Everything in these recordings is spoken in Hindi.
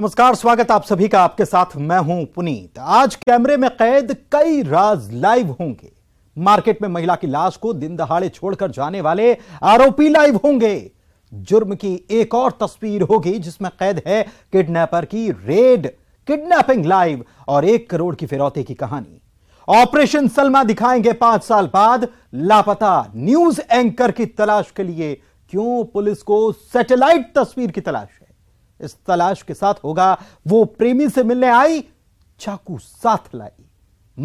नमस्कार, स्वागत आप सभी का। आपके साथ मैं हूं पुनीत। आज कैमरे में कैद कई राज लाइव होंगे। मार्केट में महिला की लाश को दिन दहाड़े छोड़कर जाने वाले आरोपी लाइव होंगे। जुर्म की एक और तस्वीर होगी जिसमें कैद है किडनैपर की रेड, किडनैपिंग लाइव और 1 करोड़ की फिरौती की कहानी। ऑपरेशन सलमा दिखाएंगे 5 साल बाद। लापता न्यूज एंकर की तलाश के लिए क्यों पुलिस को सैटेलाइट तस्वीर की तलाश है। इस तलाश के साथ होगा वो प्रेमी से मिलने आई, चाकू साथ लाई।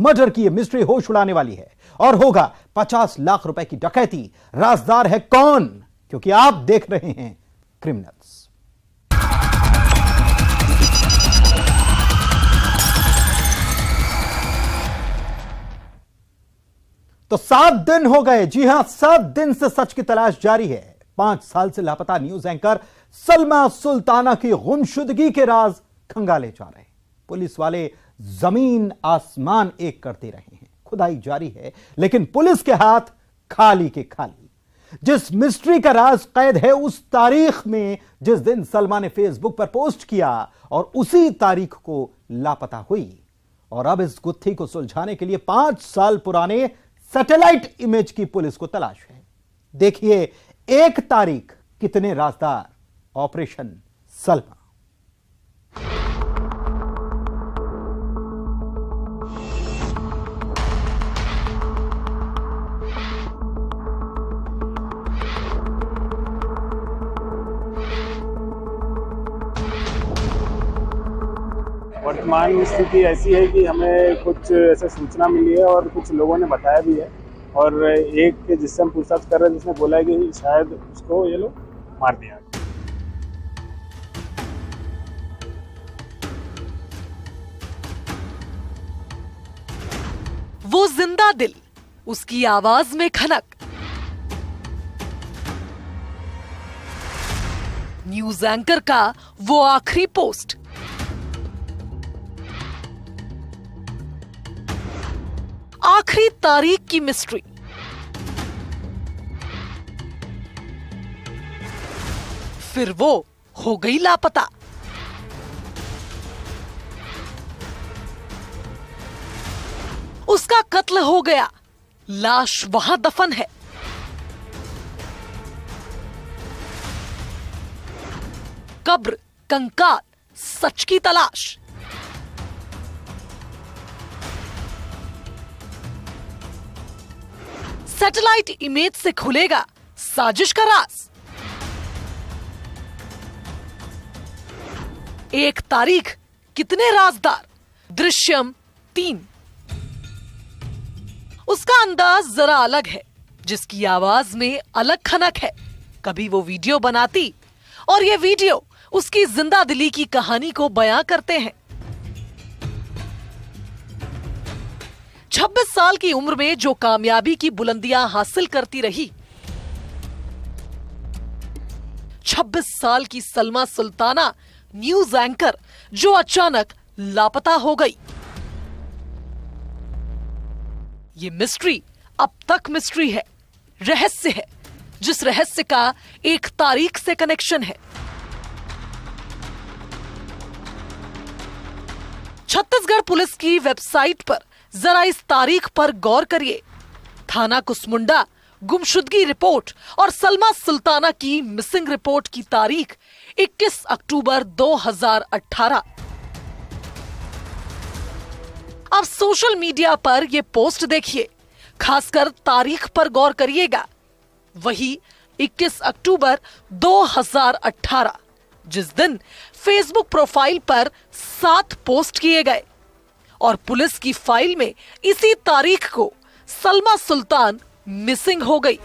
मर्डर की ये मिस्ट्री होश उड़ाने वाली है। और होगा 50 लाख रुपए की डकैती। राजदार है कौन, क्योंकि आप देख रहे हैं क्रिमिनल्स। तो 7 दिन हो गए, जी हां 7 दिन से सच की तलाश जारी है। 5 साल से लापता न्यूज एंकर सलमा सुल्ताना की गुमशुदगी के राज खंगाले जा रहे हैं। पुलिस वाले जमीन आसमान एक करते रहे हैं। खुदाई जारी है, लेकिन पुलिस के हाथ खाली के खाली। जिस मिस्ट्री का राज कैद है उस तारीख में जिस दिन सलमा ने फेसबुक पर पोस्ट किया, और उसी तारीख को लापता हुई। और अब इस गुत्थी को सुलझाने के लिए 5 साल पुराने सैटेलाइट इमेज की पुलिस को तलाश है। देखिए 1 तारीख कितने राजदार, ऑपरेशन सलमा। वर्तमान स्थिति ऐसी है कि हमें कुछ ऐसा सूचना मिली है और कुछ लोगों ने बताया भी है, और एक जिससे हम पूछताछ कर रहे हैं जिसने बोला है कि शायद उसको ये लोग मार दिया। वो जिंदा दिल, उसकी आवाज में खनक। न्यूज एंकर का वो आखिरी पोस्ट। आखिरी तारीख की मिस्ट्री। फिर वो हो गई लापता। उसका कत्ल हो गया, लाश वहां दफन है। कब्र कंकाल, सच की तलाश। सैटेलाइट इमेज से खुलेगा साजिश का राज। 1 तारीख कितने राजदार, दृश्यम 3। उसका अंदाज जरा अलग है, जिसकी आवाज में अलग खनक है। कभी वो वीडियो बनाती और ये वीडियो उसकी जिंदा दिली की कहानी को बयां करते हैं। 26 साल की उम्र में जो कामयाबी की बुलंदियां हासिल करती रही, 26 साल की सलमा सुल्ताना न्यूज एंकर जो अचानक लापता हो गई। ये मिस्ट्री अब तक मिस्ट्री है, रहस्य है, जिस रहस्य का 1 तारीख से कनेक्शन है। छत्तीसगढ़ पुलिस की वेबसाइट पर जरा इस तारीख पर गौर करिए। थाना कुसमुंडा गुमशुदगी रिपोर्ट और सलमा सुल्ताना की मिसिंग रिपोर्ट की तारीख 21 अक्टूबर 2018। अब सोशल मीडिया पर ये पोस्ट देखिए, खासकर तारीख पर गौर करिएगा। वही 21 अक्टूबर 2018 जिस दिन फेसबुक प्रोफाइल पर 7 पोस्ट किए गए, और पुलिस की फाइल में इसी तारीख को सलमा सुल्तान मिसिंग हो गई।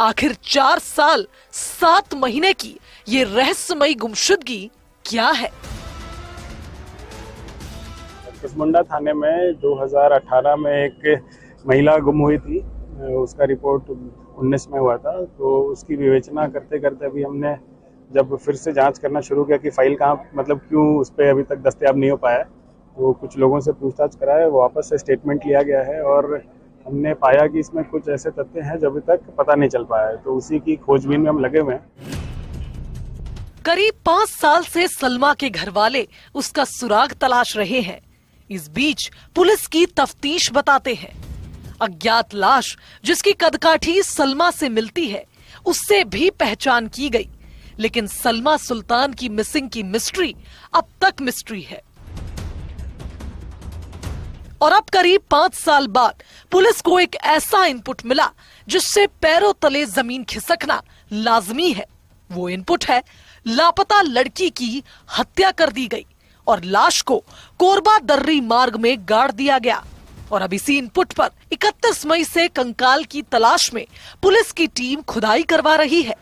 आखिर 4 साल 7 महीने की ये रहस्यमयी गुमशुदगी क्या है। कुसमुंडा थाने में 2018 में एक महिला गुम हुई थी, उसका रिपोर्ट 19 में हुआ था। तो उसकी विवेचना करते करते अभी हमने जब फिर से जांच करना शुरू किया कि फाइल कहाँ, मतलब क्यों उस पर अभी तक दस्तयाब नहीं हो पाया, तो कुछ लोगों से पूछताछ कराया, वापस से स्टेटमेंट लिया गया है, और हमने पाया कि इसमें कुछ ऐसे तथ्य हैं जो अभी तक पता नहीं चल पाया है। तो उसी की खोजबीन में हम लगे हुए हैं। करीब 5 साल से सलमा के घरवाले उसका सुराग तलाश रहे हैं। इस बीच पुलिस की तफ्तीश बताते हैं अज्ञात लाश जिसकी कदकाठी सलमा से मिलती है उससे भी पहचान की गई, लेकिन सलमा सुल्तान की मिसिंग की मिस्ट्री अब तक मिस्ट्री है। और अब करीब 5 साल बाद पुलिस को एक ऐसा इनपुट मिला जिससे पैरों तले जमीन खिसकना लाजमी है। वो इनपुट है लापता लड़की की हत्या कर दी गई और लाश को कोरबा दर्री मार्ग में गाड़ दिया गया। और अब इसी इनपुट पर 31 मई से कंकाल की तलाश में पुलिस की टीम खुदाई करवा रही है।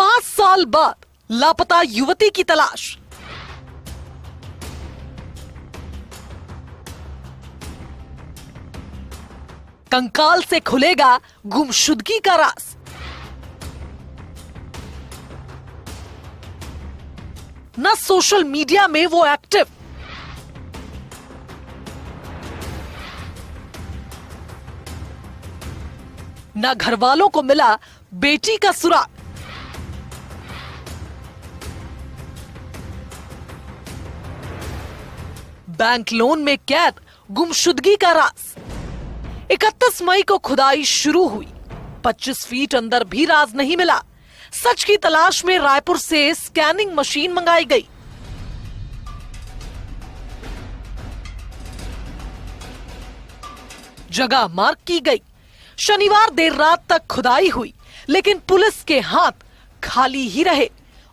5 साल बाद लापता युवती की तलाश। कंकाल से खुलेगा गुमशुदगी का राज। न सोशल मीडिया में वो एक्टिव, न घरवालों को मिला बेटी का सुराग। बैंक लोन में कैद गुमशुदगी का राज। 31 मई को खुदाई शुरू हुई, 25 फीट अंदर भी राज नहीं मिला। सच की तलाश में रायपुर से स्कैनिंग मशीन मंगाई गई। जगह मार्क की गई। शनिवार देर रात तक खुदाई हुई, लेकिन पुलिस के हाथ खाली ही रहे।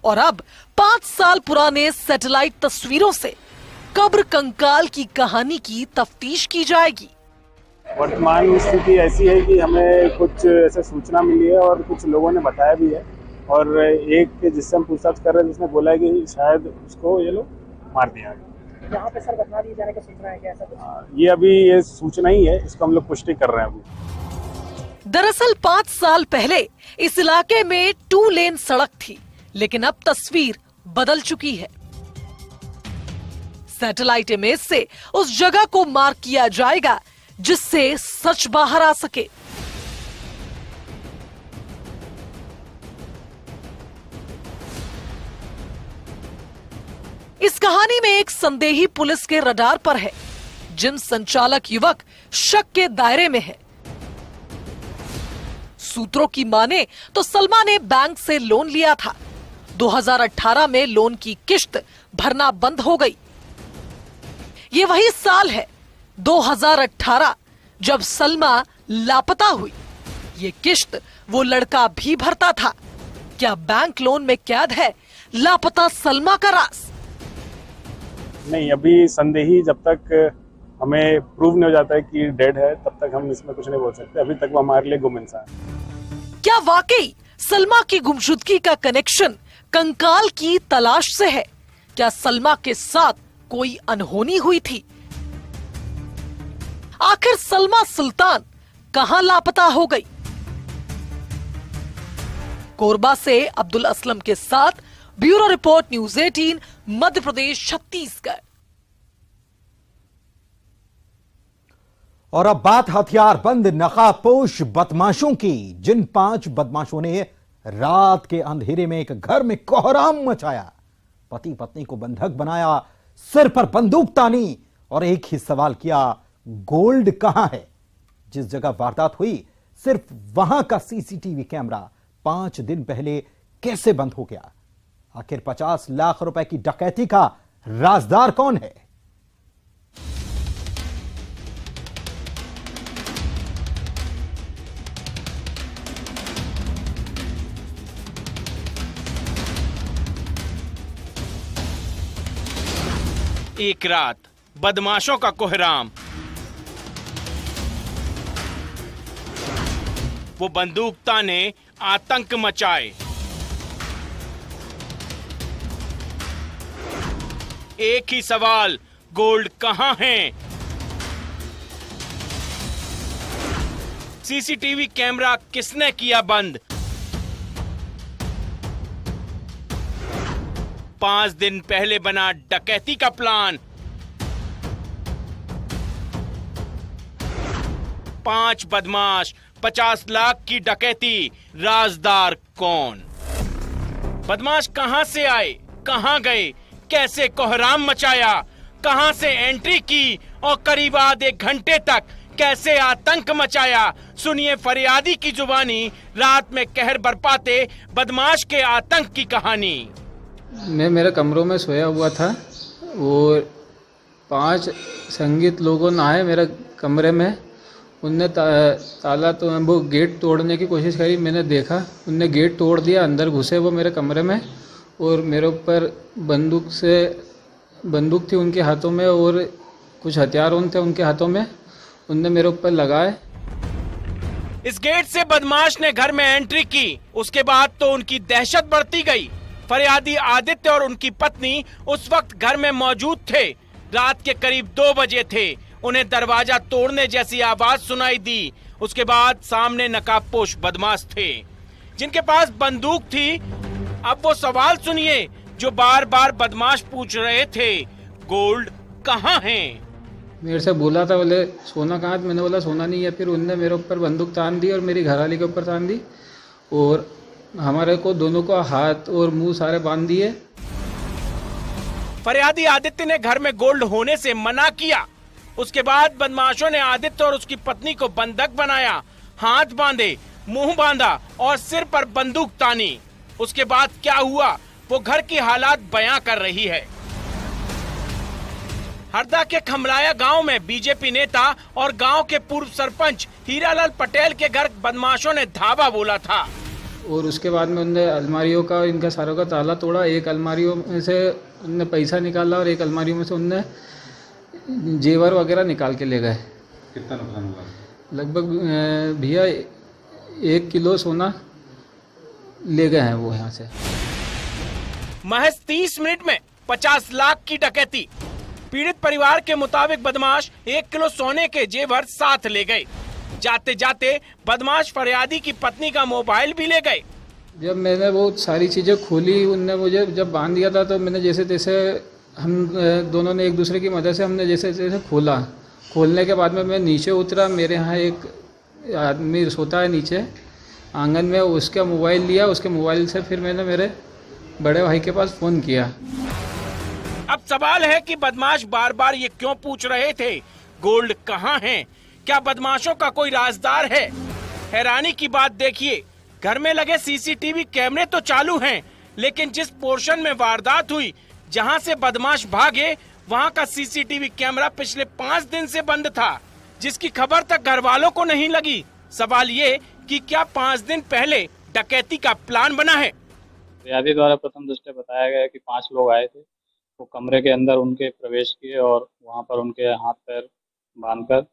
और अब 5 साल पुराने सैटेलाइट तस्वीरों से कब्र कंकाल की कहानी की तफ्तीश की जाएगी। वर्तमान स्थिति ऐसी है कि हमें कुछ ऐसा सूचना मिली है और कुछ लोगों ने बताया भी है, और एक जिससे हम पूछताछ कर रहे हैं जिसने बोला है कि शायद उसको ये लोग मार दिया है। यहाँ पे सर घटना दिए जाने की सूचना है क्या ऐसा कुछ? ये अभी ये सूचना ही है, इसको हम लोग पुष्टि कर रहे हैं अभी। दरअसल 5 साल पहले इस इलाके में 2 लेन सड़क थी, लेकिन अब तस्वीर बदल चुकी है। सैटेलाइट इमेज से उस जगह को मार्क किया जाएगा जिससे सच बाहर आ सके। इस कहानी में एक संदेही पुलिस के रडार पर है। जिम संचालक युवक शक के दायरे में है। सूत्रों की माने तो सलमा ने बैंक से लोन लिया था। 2018 में लोन की किश्त भरना बंद हो गई। ये वही साल है 2018 जब सलमा लापता हुई। ये किश्त वो लड़का भी भरता था। क्या बैंक लोन में कैद है लापता सलमा का राज? नहीं, अभी संदेही जब तक हमें प्रूव नहीं हो जाता है कि डेड है तब तक हम इसमें कुछ नहीं बोल सकते। अभी तक वो हमारे लिए गुम इंसान। क्या वाकई सलमा की गुमशुदगी का कनेक्शन कंकाल की तलाश से है? क्या सलमा के साथ कोई अनहोनी हुई थी? आखिर सलमा सुल्तान कहां लापता हो गई? कोरबा से अब्दुल असलम के साथ bureau report news 18 Madhya Pradesh Chhattisgarh. और अब बात हथियारबंद नकाबपोश बदमाशों की, जिन 5 बदमाशों ने रात के अंधेरे में एक घर में कोहराम मचाया, पति पत्नी को बंधक बनाया, सिर पर बंदूक तानी और एक ही सवाल किया, गोल्ड कहां है? जिस जगह वारदात हुई सिर्फ वहां का सीसीटीवी कैमरा 5 दिन पहले कैसे बंद हो गया? आखिर 50 लाख रुपए की डकैती का राजदार कौन है? एक रात बदमाशों का कोहराम। वो बंदूकता ने आतंक मचाए। एक ही सवाल, गोल्ड कहां है? सीसीटीवी कैमरा किसने किया बंद? 5 दिन पहले बना डकैती का प्लान। 5 बदमाश, 50 लाख की डकैती, राजदार कौन? बदमाश कहां से आए, कहां गए, कैसे कोहराम मचाया, कहां से एंट्री की और करीब आधे घंटे तक कैसे आतंक मचाया। सुनिए फरियादी की जुबानी रात में कहर बरपाते बदमाश के आतंक की कहानी। मैं मेरे कमरों में सोया हुआ था और 5 संगीत लोगों ने आए मेरे कमरे में। उनने ताला तो वो गेट तोड़ने की कोशिश करी, मैंने देखा उनने गेट तोड़ दिया, अंदर घुसे वो मेरे कमरे में और मेरे ऊपर बंदूक थी उनके हाथों में और कुछ हथियार थे उनके हाथों में, उनने मेरे ऊपर लगाए। इस गेट से बदमाश ने घर में एंट्री की, उसके बाद तो उनकी दहशत बढ़ती गई। फरियादी आदित्य और उनकी पत्नी उस वक्त घर में मौजूद थे। रात के करीब 2 बजे थे, उन्हें दरवाजा तोड़ने जैसी आवाज सुनाई दी। उसके बाद सामने नकाबपोश बदमाश थे जिनके पास बंदूक थी। अब वो सवाल सुनिए जो बार बार बदमाश पूछ रहे थे, गोल्ड कहाँ है? मेरे से बोला था, बोले सोना कहाँ? मैंने बोला सोना नहीं है। फिर उनने मेरे ऊपर बंदूक तान दी और मेरी घरवाली के ऊपर तान दी और हमारे को दोनों को हाथ और मुंह सारे बांध दिए। फरियादी आदित्य ने घर में गोल्ड होने से मना किया। उसके बाद बदमाशों ने आदित्य और उसकी पत्नी को बंधक बनाया, हाथ बांधे, मुंह बांधा और सिर पर बंदूक तानी। उसके बाद क्या हुआ वो घर की हालात बयां कर रही है। हरदा के खमलाया गांव में बीजेपी नेता और गांव के पूर्व सरपंच हीरालाल पटेल के घर बदमाशों ने धावा बोला था और उसके बाद में उनने अलमारियों का, इनका सारों का ताला तोड़ा। एक अलमारियों में से उनने पैसा निकाला और एक अलमारी में से उनने जेवर वगैरह निकाल के ले गए। कितना नुकसान हुआ? लगभग भैया 1 किलो सोना ले गए हैं वो यहाँ से। महज 30 मिनट में 50 लाख की डकैती। पीड़ित परिवार के मुताबिक बदमाश 1 किलो सोने के जेवर साथ ले गए। जाते जाते बदमाश फरियादी की पत्नी का मोबाइल भी ले गए। जब मैंने वो सारी चीजें खोली, उनने मुझे जब बांध दिया था तो मैंने जैसे तैसे, हम दोनों ने एक दूसरे की मदद से हमने जैसे जैसे खोला। खोलने के बाद में मैं नीचे उतरा, मेरे यहाँ एक आदमी सोता है नीचे आंगन में, उसका मोबाइल लिया। उसके मोबाइल से फिर मैंने मेरे बड़े भाई के पास फोन किया। अब सवाल है कि बदमाश बार बार ये क्यों पूछ रहे थे, गोल्ड कहाँ है? क्या बदमाशों का कोई राजदार है? हैरानी की बात देखिए, घर में लगे सीसीटीवी कैमरे तो चालू हैं, लेकिन जिस पोर्शन में वारदात हुई, जहाँ से बदमाश भागे, वहाँ का सीसीटीवी कैमरा पिछले 5 दिन से बंद था, जिसकी खबर तक घर वालों को नहीं लगी। सवाल ये कि क्या 5 दिन पहले डकैती का प्लान बना है? फरियादी द्वारा प्रथम दृष्टया बताया गया कि 5 लोग आए थे, वो कमरे के अंदर उनके प्रवेश किए और वहाँ पर उनके हाथ पैर बांधकर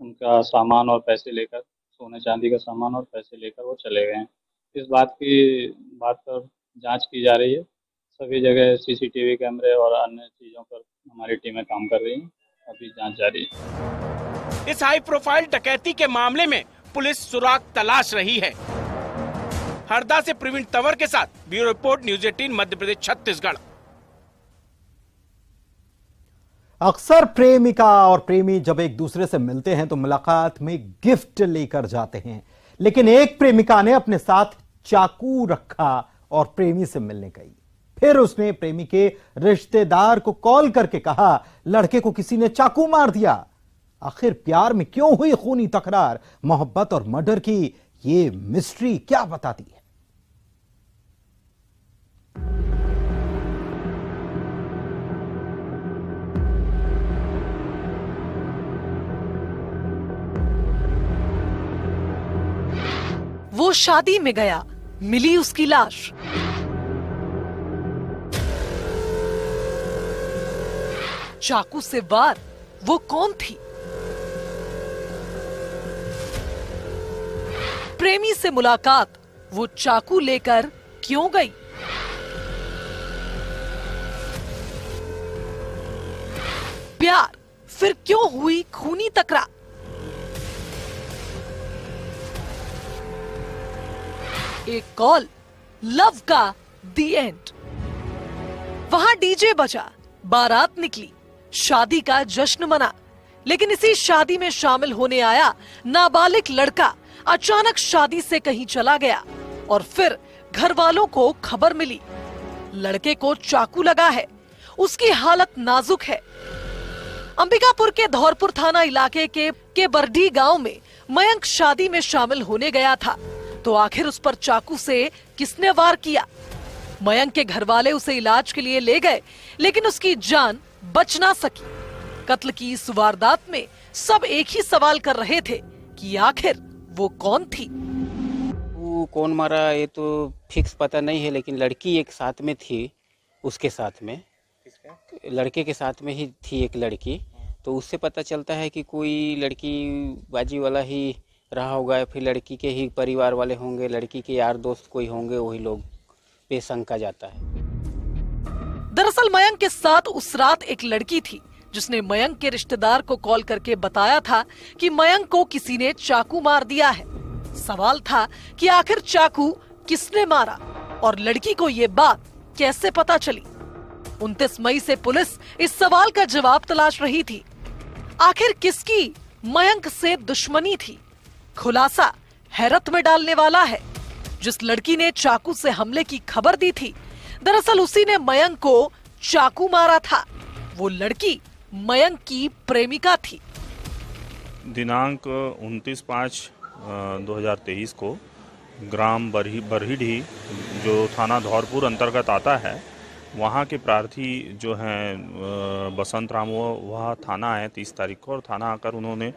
उनका सामान और पैसे लेकर, सोने चांदी का सामान और पैसे लेकर वो चले गए। इस बात पर जाँच की जा रही है। सभी जगह सीसीटीवी कैमरे और अन्य चीजों पर हमारी टीमें काम कर रही हैं, अभी जांच जारी है। इस हाई प्रोफाइल डकैती के मामले में पुलिस सुराग तलाश रही है। हरदा से प्रवीण तंवर के साथ bureau report, news 18 Madhya Pradesh Chhattisgarh. अक्सर प्रेमिका और प्रेमी जब एक दूसरे से मिलते हैं तो मुलाकात में गिफ्ट लेकर जाते हैं, लेकिन एक प्रेमिका ने अपने साथ चाकू रखा और प्रेमी से मिलने गई। फिर उसने प्रेमी के रिश्तेदार को कॉल करके कहा लड़के को किसी ने चाकू मार दिया। आखिर प्यार में क्यों हुई खूनी तकरार, मोहब्बत और मर्डर की ये मिस्ट्री क्या बताती है? वो शादी में गया, मिली उसकी लाश। चाकू से वार, वो कौन थी? प्रेमी से मुलाकात, वो चाकू लेकर क्यों गई? प्यार, फिर क्यों हुई खूनी तकरार? एक कॉल, लव का दी एंड। वहां डीजे बजा, बारात निकली, शादी का जश्न मना, लेकिन इसी शादी में शामिल होने आया नाबालिग लड़का अचानक शादी से कहीं चला गया और फिर घर वालों को खबर मिली। लड़के को चाकू लगा है, उसकी हालत नाजुक है। अंबिकापुर के धौरपुर थाना इलाके के बरडी गांव में मयंक शादी में शामिल होने गया था, तो आखिर उस पर चाकू से किसने वार किया? मयंक के घरवाले उसे इलाज के लिए ले गए, लेकिन उसकी जान बच ना सकी। कत्ल की इस वारदात में सब एक ही सवाल कर रहे थे कि आखिर वो कौन थी, वो कौन मारा, ये तो फिक्स पता नहीं है। लेकिन लड़की एक साथ में थी, उसके साथ में, लड़के के साथ में ही थी एक लड़की, तो उससे पता चलता है कि कोई लड़की बाजी वाला ही रहा होगा, या फिर लड़की के ही परिवार वाले होंगे, लड़की के यार दोस्त कोई होंगे, वही लोग पे शंका जाता है। दरअसल मयंक के साथ उस रात एक लड़की थी जिसने मयंक के रिश्तेदार को कॉल करके बताया था कि मयंक को किसी ने चाकू मार दिया है। सवाल था कि आखिर चाकू किसने मारा और लड़की को ये बात कैसे पता चली। 29 मई से पुलिस इस सवाल का जवाब तलाश रही थी। आखिर किसकी मयंक से दुश्मनी थी? खुलासा हैरत में डालने वाला है। जिस लड़की ने चाकू से हमले की खबर दी थी, दरअसल उसी ने मयंक को चाकू मारा था। वो लड़की मयंक की प्रेमिका थी। दिनांक 29/5/2023 को ग्राम बरहीडी जो थाना धौरपुर अंतर्गत आता है, वहाँ के प्रार्थी जो हैं बसंत राम, वह थाना आए 30 तारीख को, और थाना आकर उन्होंने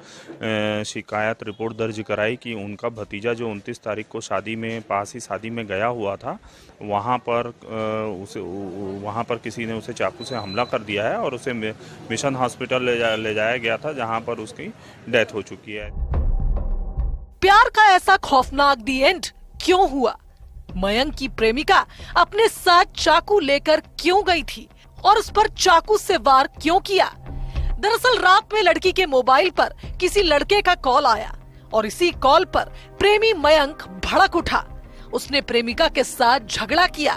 शिकायत रिपोर्ट दर्ज कराई कि उनका भतीजा जो 29 तारीख को शादी में, पास ही शादी में गया हुआ था, वहाँ पर किसी ने उसे चाकू से हमला कर दिया है और उसे मिशन हॉस्पिटल ले जाया गया था, जहाँ पर उसकी डेथ हो चुकी है। प्यार का ऐसा खौफनाक दी एंड क्यों हुआ? मयंक की प्रेमिका अपने साथ चाकू लेकर क्यों गई थी और उस पर चाकू से वार क्यों किया? दरअसल रात में लड़की के मोबाइल पर किसी लड़के का कॉल आया और इसी कॉल पर प्रेमी मयंक भड़क उठा। उसने प्रेमिका के साथ झगड़ा किया।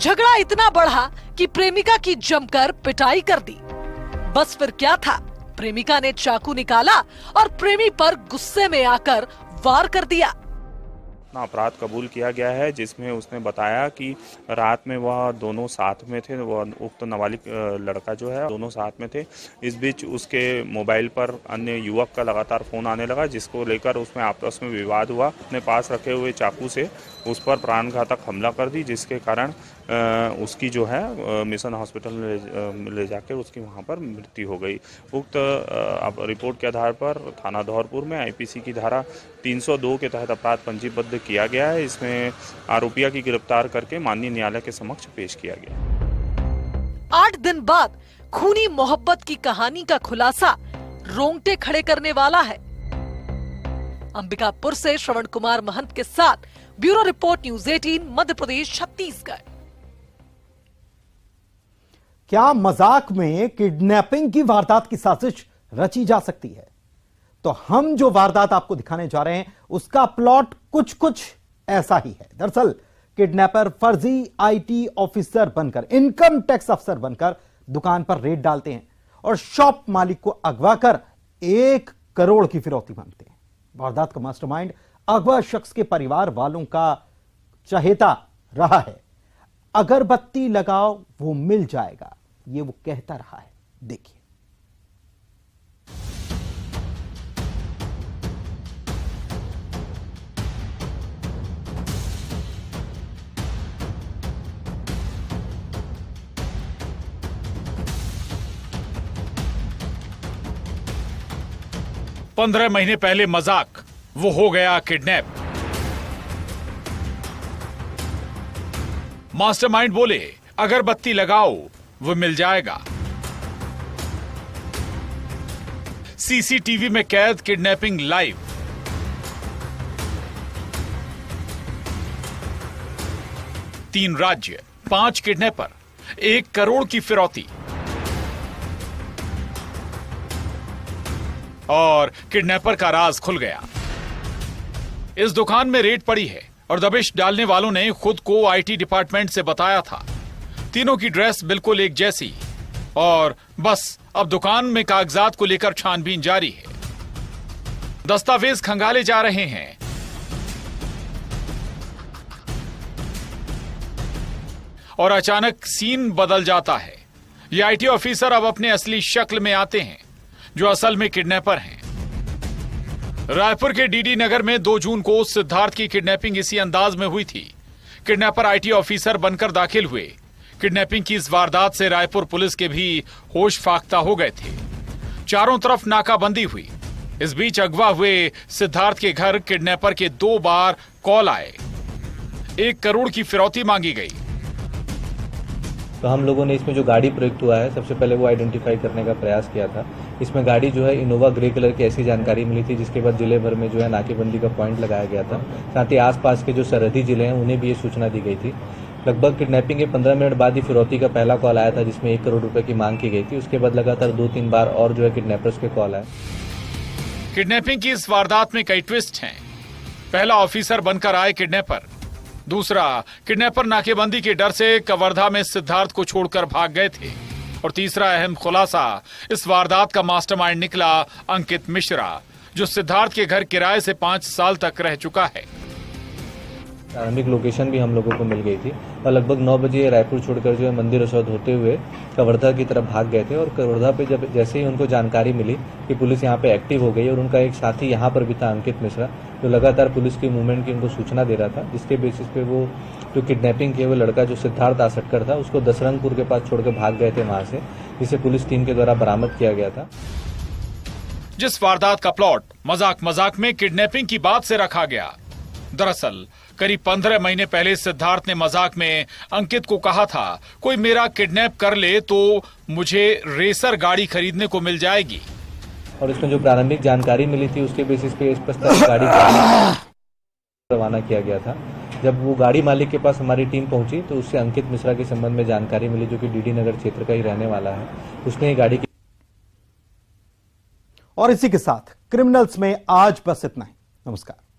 झगड़ा इतना बढ़ा कि प्रेमिका की जमकर पिटाई कर दी। बस फिर क्या था, प्रेमिका ने चाकू निकाला और प्रेमी पर गुस्से में आकर वार कर दिया। अपराध कबूल किया गया है, जिसमें उसने बताया कि रात में वह दोनों साथ में थे, वह उक्त नाबालिग लड़का जो है दोनों साथ में थे। इस बीच उसके मोबाइल पर अन्य युवक का लगातार फोन आने लगा, जिसको लेकर उसमें आपस में विवाद हुआ। अपने पास रखे हुए चाकू से उस पर प्राणघातक हमला कर दी, जिसके कारण उसकी जो है मिशन हॉस्पिटल ले जाके उसकी वहाँ पर मृत्यु हो गई। उक्त रिपोर्ट के आधार पर थाना धौरपुर में आईपीसी की धारा 302 के तहत अपराध पंजीबद्ध किया गया है। इसमें आरोपिया की गिरफ्तार करके माननीय न्यायालय के समक्ष पेश किया गया। 8 दिन बाद खूनी मोहब्बत की कहानी का खुलासा रोंगटे खड़े करने वाला है। अंबिकापुर से श्रवण कुमार महंत के साथ bureau report news 18 Madhya Pradesh Chhattisgarh. क्या मजाक में किडनैपिंग की वारदात की साजिश रची जा सकती है? तो हम जो वारदात आपको दिखाने जा रहे हैं उसका प्लॉट कुछ ऐसा ही है। दरअसल किडनैपर फर्जी आईटी ऑफिसर बनकर, इनकम टैक्स अफसर बनकर दुकान पर रेड डालते हैं और शॉप मालिक को अगवा कर 1 करोड़ की फिरौती मांगते हैं। वारदात का मास्टरमाइंड अगवा शख्स के परिवार वालों का चहेता रहा है। अगरबत्ती लगाओ वो मिल जाएगा, ये वो कहता रहा है। देखिए, पंद्रह महीने पहले मजाक, वो हो गया किडनैप। मास्टरमाइंड बोले अगरबत्ती लगाओ वो मिल जाएगा। सीसीटीवी में कैद किडनैपिंग लाइव। तीन राज्य, 5 किडनैपर, 1 करोड़ की फिरौती। और किडनैपर का राज खुल गया। इस दुकान में रेड पड़ी है और दबिश डालने वालों ने खुद को आईटी डिपार्टमेंट से बताया था। तीनों की ड्रेस बिल्कुल एक जैसी और बस अब दुकान में कागजात को लेकर छानबीन जारी है। दस्तावेज खंगाले जा रहे हैं। और अचानक सीन बदल जाता है। ये आईटी ऑफिसर अब अपने असली शक्ल में आते हैं जो असल में किडनैपर हैं। रायपुर के डीडी नगर में 2 जून को सिद्धार्थ की किडनैपिंग इसी अंदाज में हुई थी। किडनैपर आईटी ऑफिसर बनकर दाखिल हुए। किडनैपिंग की इस वारदात से रायपुर पुलिस के भी होश फाख्ता हो गए थे। चारों तरफ नाकाबंदी हुई। इस बीच अगवा हुए सिद्धार्थ के घर किडनैपर के 2 बार कॉल आए। 1 करोड़ की फिरौती मांगी गई। तो हम लोगों ने इसमें जो गाड़ी प्रयुक्त हुआ है सबसे पहले वो आइडेंटिफाई करने का प्रयास किया था। इसमें गाड़ी जो है इनोवा ग्रे कलर की ऐसी जानकारी मिली थी, जिसके बाद जिले भर में जो है नाकेबंदी का पॉइंट लगाया गया था। साथ ही आसपास के जो सरहदी जिले हैं उन्हें भी ये सूचना दी गई थी। लगभग किडनैपिंग के 15 मिनट बाद ही फिरौती का पहला कॉल आया था, जिसमें 1 करोड़ रुपए की मांग की गई थी। उसके बाद लगातार 2-3 बार और जो है किडनैपर्स के कॉल आए। किडनैपिंग की इस वारदात में कई ट्विस्ट हैं। पहला, ऑफिसर बनकर आए किडनैपर। दूसरा, किडनैपर नाकेबंदी के डर से कवर्धा में सिद्धार्थ को छोड़कर भाग गए थे। और तीसरा अहम खुलासा, इस वारदात का मास्टरमाइंड निकला अंकित मिश्रा, जो सिद्धार्थ के घर किराए से 5 साल तक रह चुका है। प्रारंभिक लोकेशन भी हम लोगों को मिल गई थी और लगभग 9 बजे रायपुर छोड़कर जो है मंदिर असौध होते हुए कवर्धा की तरफ भाग गए थे। और कवर्धा पे जब जैसे ही उनको जानकारी मिली कि पुलिस यहाँ पे एक्टिव हो गई, और उनका एक साथी यहाँ पर भी था अंकित मिश्रा, जो लगातार पुलिस के मूवमेंट की उनको सूचना दे रहा था, जिसके बेसिस पे वो जो किडनैपिंग किए हुए लड़का जो सिद्धार्थ आसटकर था उसको दसरंगपुर के पास छोड़कर भाग गए थे वहाँ से, जिसे पुलिस टीम के द्वारा बरामद किया गया था। जिस वारदात का प्लॉट मजाक मजाक में किडनैपिंग की बात से रखा गया, दरअसल करीब 15 महीने पहले सिद्धार्थ ने मजाक में अंकित को कहा था, कोई मेरा किडनैप कर ले तो मुझे रेसर गाड़ी खरीदने को मिल जाएगी। और इसमें जो प्रारंभिक जानकारी मिली थी उसके बेसिस पे इस प्रस्तावित गाड़ी को रवाना किया गया था। जब वो गाड़ी मालिक के पास हमारी टीम पहुंची तो उससे अंकित मिश्रा के संबंध में जानकारी मिली, जो कि डीडी नगर क्षेत्र का ही रहने वाला है। उसने ही गाड़ी की। और इसी के साथ क्रिमिनल्स में आज बस इतना ही। नमस्कार।